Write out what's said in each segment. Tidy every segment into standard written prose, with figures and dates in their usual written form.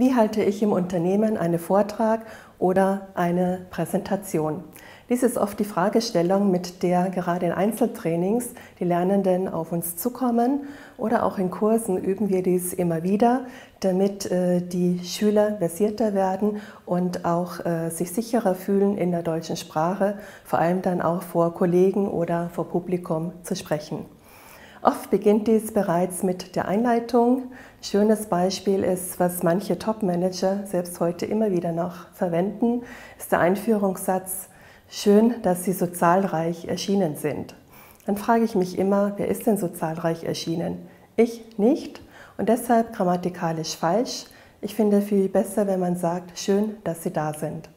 Wie halte ich im Unternehmen einen Vortrag oder eine Präsentation? Dies ist oft die Fragestellung, mit der gerade in Einzeltrainings die Lernenden auf uns zukommen, oder auch in Kursen üben wir dies immer wieder, damit die Schüler versierter werden und auch sich sicherer fühlen, in der deutschen Sprache, vor allem dann auch vor Kollegen oder vor Publikum zu sprechen. Oft beginnt dies bereits mit der Einleitung. Ein schönes Beispiel ist, was manche Top-Manager selbst heute immer wieder noch verwenden, ist der Einführungssatz: Schön, dass Sie so zahlreich erschienen sind. Dann frage ich mich immer, wer ist denn so zahlreich erschienen? Ich nicht, und deshalb grammatikalisch falsch. Ich finde viel besser, wenn man sagt: Schön, dass Sie da sind.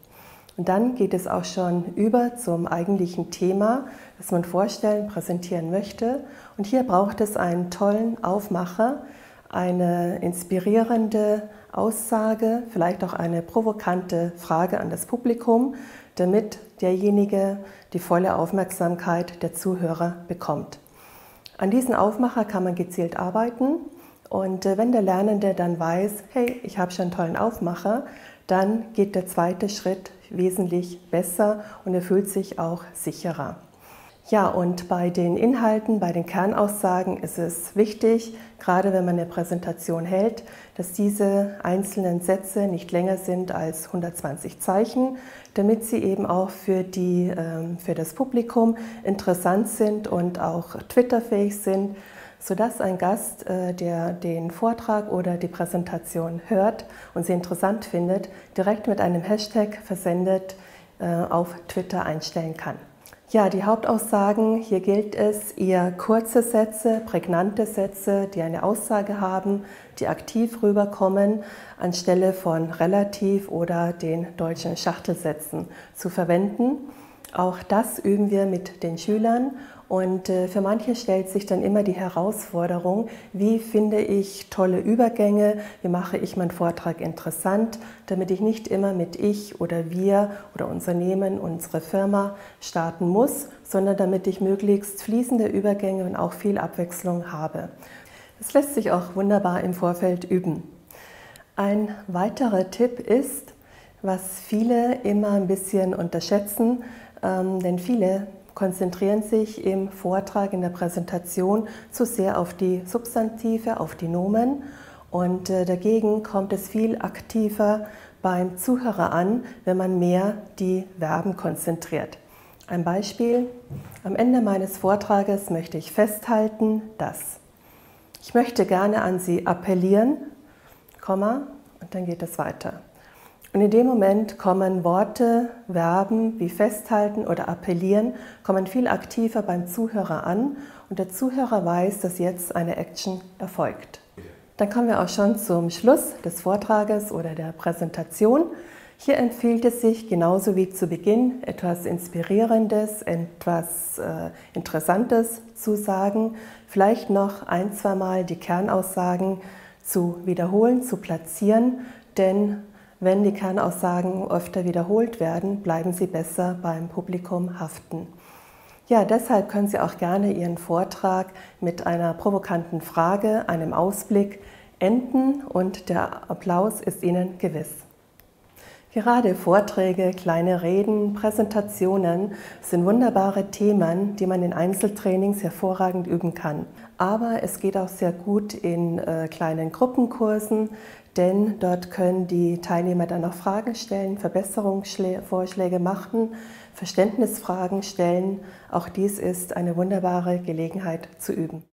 Und dann geht es auch schon über zum eigentlichen Thema, das man vorstellen, präsentieren möchte. Und hier braucht es einen tollen Aufmacher, eine inspirierende Aussage, vielleicht auch eine provokante Frage an das Publikum, damit derjenige die volle Aufmerksamkeit der Zuhörer bekommt. An diesen Aufmacher kann man gezielt arbeiten. Und wenn der Lernende dann weiß, hey, ich habe schon einen tollen Aufmacher, dann geht der zweite Schritt wesentlich besser und er fühlt sich auch sicherer. Ja, und bei den Inhalten, bei den Kernaussagen ist es wichtig, gerade wenn man eine Präsentation hält, dass diese einzelnen Sätze nicht länger sind als 120 Zeichen, damit sie eben auch für das Publikum interessant sind und auch twitterfähig sind, sodass ein Gast, der den Vortrag oder die Präsentation hört und sie interessant findet, direkt mit einem Hashtag versendet auf Twitter einstellen kann. Ja, die Hauptaussagen, hier gilt es, eher kurze Sätze, prägnante Sätze, die eine Aussage haben, die aktiv rüberkommen, anstelle von relativ oder den deutschen Schachtelsätzen zu verwenden. Auch das üben wir mit den Schülern, und für manche stellt sich dann immer die Herausforderung: Wie finde ich tolle Übergänge, wie mache ich meinen Vortrag interessant, damit ich nicht immer mit ich oder wir oder unser Unternehmen, unsere Firma starten muss, sondern damit ich möglichst fließende Übergänge und auch viel Abwechslung habe. Das lässt sich auch wunderbar im Vorfeld üben. Ein weiterer Tipp ist, was viele immer ein bisschen unterschätzen, denn viele konzentrieren sich im Vortrag, in der Präsentation zu sehr auf die Substantive, auf die Nomen, und dagegen kommt es viel aktiver beim Zuhörer an, wenn man mehr die Verben konzentriert. Ein Beispiel: Am Ende meines Vortrages möchte ich festhalten, dass ich möchte gerne an Sie appellieren, Komma, und dann geht es weiter. Und in dem Moment kommen Worte, Verben wie festhalten oder appellieren, kommen viel aktiver beim Zuhörer an, und der Zuhörer weiß, dass jetzt eine Action erfolgt. Dann kommen wir auch schon zum Schluss des Vortrages oder der Präsentation. Hier empfiehlt es sich, genauso wie zu Beginn, etwas Inspirierendes, etwas Interessantes zu sagen, vielleicht noch ein, zweimal die Kernaussagen zu wiederholen, zu platzieren, denn wenn die Kernaussagen öfter wiederholt werden, bleiben sie besser beim Publikum haften. Ja, deshalb können Sie auch gerne Ihren Vortrag mit einer provokanten Frage, einem Ausblick enden, und der Applaus ist Ihnen gewiss. Gerade Vorträge, kleine Reden, Präsentationen sind wunderbare Themen, die man in Einzeltrainings hervorragend üben kann. Aber es geht auch sehr gut in kleinen Gruppenkursen, denn dort können die Teilnehmer dann auch Fragen stellen, Verbesserungsvorschläge machen, Verständnisfragen stellen. Auch dies ist eine wunderbare Gelegenheit zu üben.